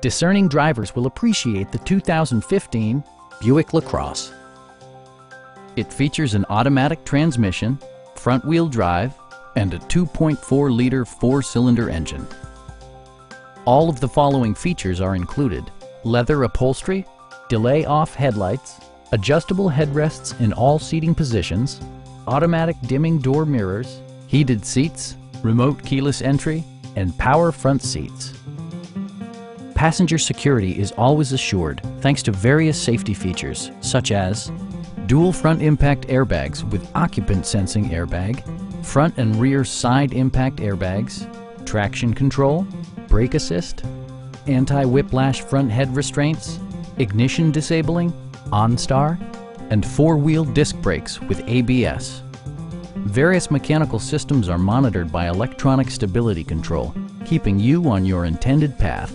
Discerning drivers will appreciate the 2015 Buick LaCrosse. It features an automatic transmission, front-wheel drive, and a 2.4-liter four-cylinder engine. All of the following features are included: leather upholstery, delay-off headlights, adjustable headrests in all seating positions, automatic dimming door mirrors, heated seats, remote keyless entry, and power front seats. Passenger security is always assured thanks to various safety features such as dual front impact airbags with occupant sensing airbag, front and rear side impact airbags, traction control, brake assist, anti-whiplash front head restraints, ignition disabling, OnStar, and four-wheel disc brakes with ABS. Various mechanical systems are monitored by electronic stability control, keeping you on your intended path.